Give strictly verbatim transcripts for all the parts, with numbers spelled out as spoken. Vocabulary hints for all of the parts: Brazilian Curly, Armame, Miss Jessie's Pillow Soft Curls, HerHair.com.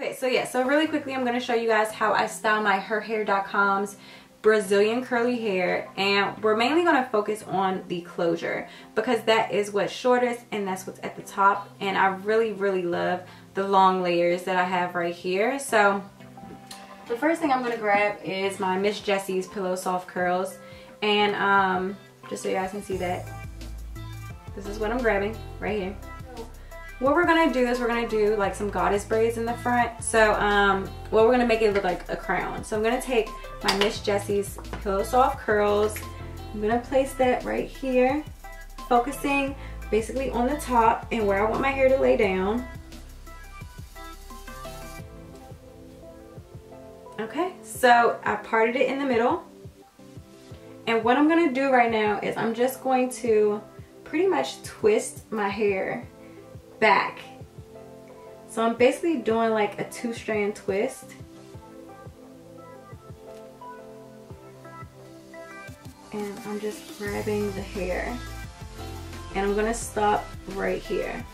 Okay, so yeah, so really quickly I'm going to show you guys how I style my her hair dot com's Brazilian curly hair, and we're mainly going to focus on the closure because that is what's shortest and that's what's at the top, and I really really love the long layers that I have right here. So the first thing I'm going to grab is my Miss Jessie's Pillow Soft Curls, and um, just so you guys can see that, this is what I'm grabbing right here. What we're going to do is we're going to do like some goddess braids in the front. So um, well, we're going to make it look like a crown. So I'm going to take my Miss Jessie's Pillow Soft Curls. I'm going to place that right here, focusing basically on the top and where I want my hair to lay down. Okay, so I parted it in the middle, and what I'm going to do right now is I'm just going to pretty much twist my hair back. So I'm basically doing like a two strand twist. And I'm just grabbing the hair, and I'm going to stop right here.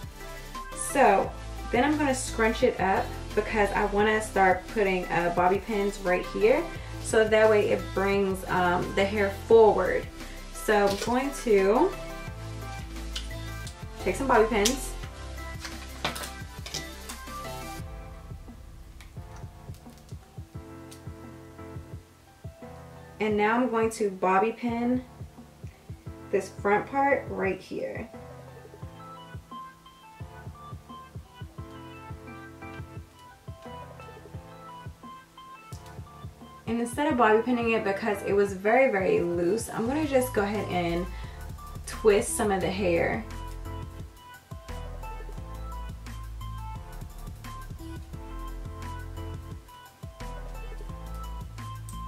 So then I'm going to scrunch it up, because I want to start putting uh, bobby pins right here, so that way it brings um, the hair forward. So I'm going to take some bobby pins, and now I'm going to bobby pin this front part right here. And instead of bobby pinning it, because it was very very loose, I'm going to just go ahead and twist some of the hair.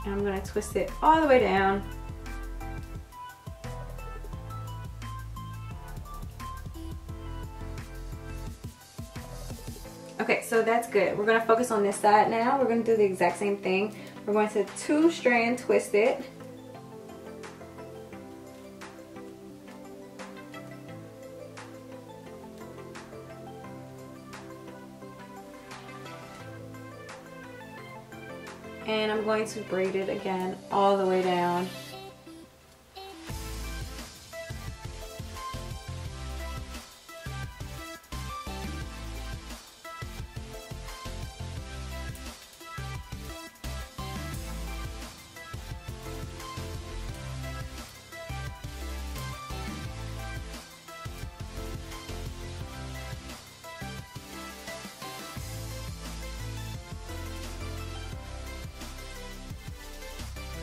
And I'm going to twist it all the way down. Okay, so that's good. We're going to focus on this side now. We're going to do the exact same thing. We're going to two strand twist it. And I'm going to braid it again all the way down.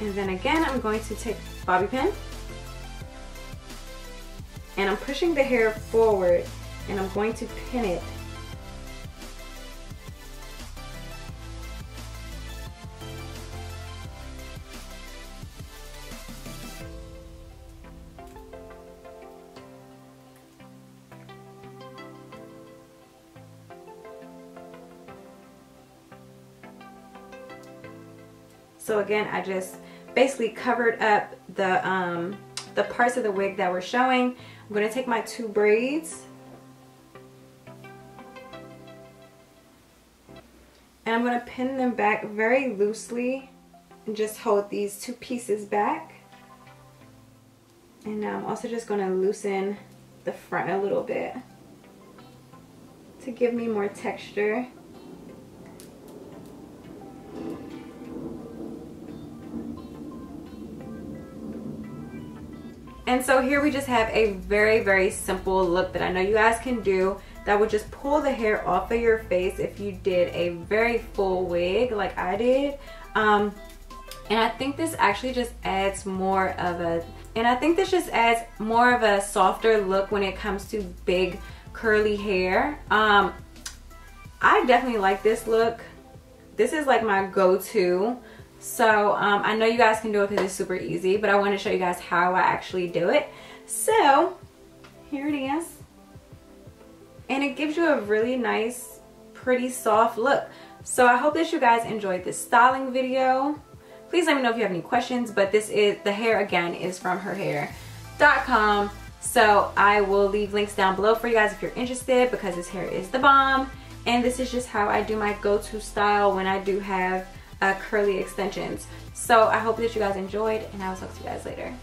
And then again, I'm going to take bobby pin, and I'm pushing the hair forward, and I'm going to pin it. So again, I just basically covered up the um, the parts of the wig that we're showing. I'm going to take my two braids, and I'm going to pin them back very loosely and just hold these two pieces back. And now I'm also just going to loosen the front a little bit to give me more texture. And so here we just have a very, very simple look that I know you guys can do that would just pull the hair off of your face if you did a very full wig like I did. Um, and I think this actually just adds more of a, and I think this just adds more of a softer look when it comes to big curly hair. Um, I definitely like this look. This is like my go-to. So um, I know you guys can do it because it's super easy, but I want to show you guys how I actually do it. So here it is, and it gives you a really nice, pretty soft look. So I hope that you guys enjoyed this styling video. Please let me know if you have any questions, but this is, the hair again is from her hair dot com. So I will leave links down below for you guys if you're interested, because this hair is the bomb. and this is just how I do my go-to style when I do have uh, curly extensions. So I hope that you guys enjoyed, and I will talk to you guys later.